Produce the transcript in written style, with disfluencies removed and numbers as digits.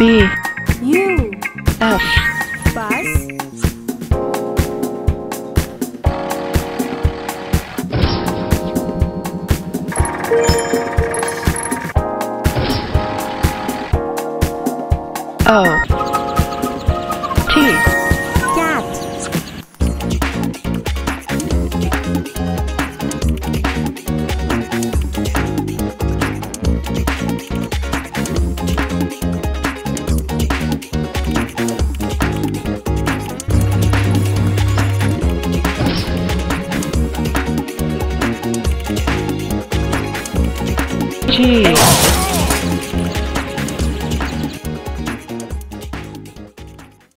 B U F bus O T cat G